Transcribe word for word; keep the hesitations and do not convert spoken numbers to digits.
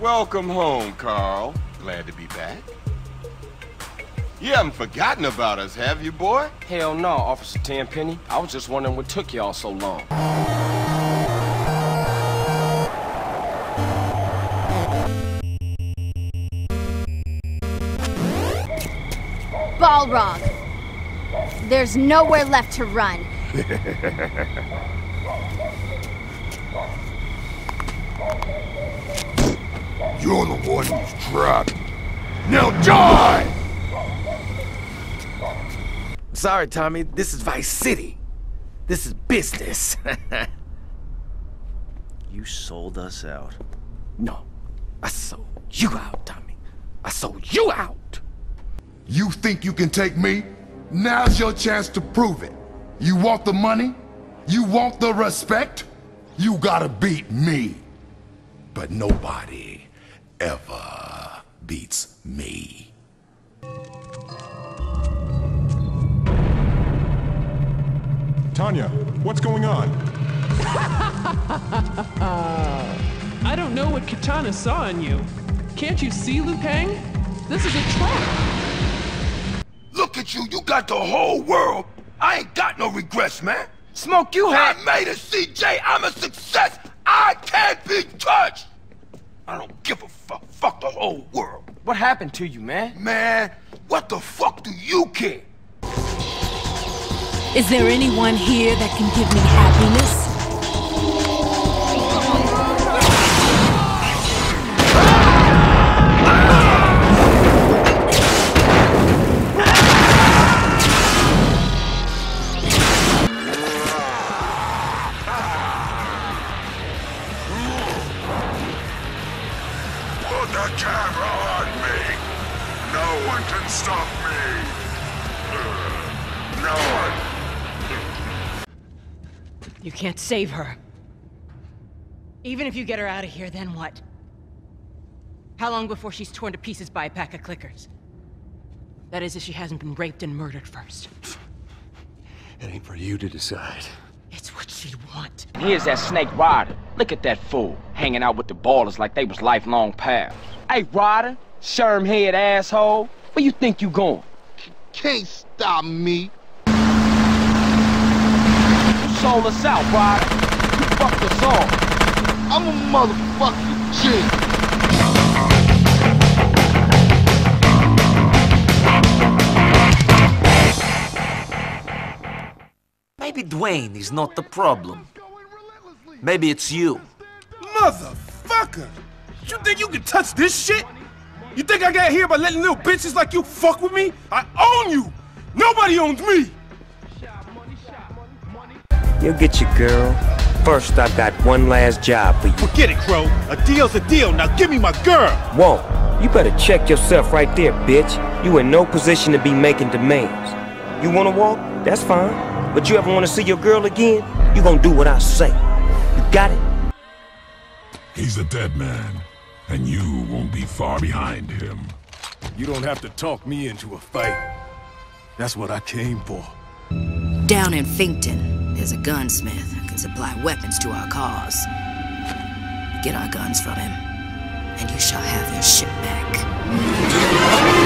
Welcome home, Carl. Glad to be back. You haven't forgotten about us, have you, boy? Hell no, Officer Tenpenny. I was just wondering what took y'all so long. Balrog! There's nowhere left to run. You're the one who's trapped. Now die! Sorry, Tommy. This is Vice City. This is business. You sold us out. No. I sold you out, Tommy. I sold you out! You think you can take me? Now's your chance to prove it. You want the money? You want the respect? You gotta beat me. But nobody ever beats me. Tanya, what's going on? I don't know what Kitana saw in you. Can't you see, Lupang? This is a trap. Look at you, you got the whole world. I ain't got no regrets, man. Smoke you hat. I made a C J, I'm a success. I can't be touched. I don't give a fuck, fuck the whole world. What happened to you, man? Man, what the fuck do you care? Is there anyone here that can give me happiness? Put the camera on me! No one can stop me! No one! You can't save her. Even if you get her out of here, then what? How long before she's torn to pieces by a pack of clickers? That is, if she hasn't been raped and murdered first. It ain't for you to decide. It's what she'd want. Here's that snake Ryder. Look at that fool, hanging out with the ballers like they was lifelong pals. Hey, Ryder, sherm-head asshole, where you think you going? Can't stop me. Sold us out, Ryder. You fucked us all. I'm a motherfucking G. Maybe Dwayne is not the problem. Maybe it's you. Motherfucker! You think you can touch this shit? You think I got here by letting little bitches like you fuck with me? I own you! Nobody owns me! You'll get your girl. First, I've got one last job for you. Forget it, Crow. A deal's a deal. Now give me my girl. Whoa, you better check yourself right there, bitch. You in no position to be making demands. You want to walk? That's fine. But you ever want to see your girl again? You gonna do what I say. You got it? He's a dead man, and you won't be far behind him. You don't have to talk me into a fight. That's what I came for. Down in Finkton. There's a gunsmith who can supply weapons to our cause. Get our guns from him, and you shall have your ship back.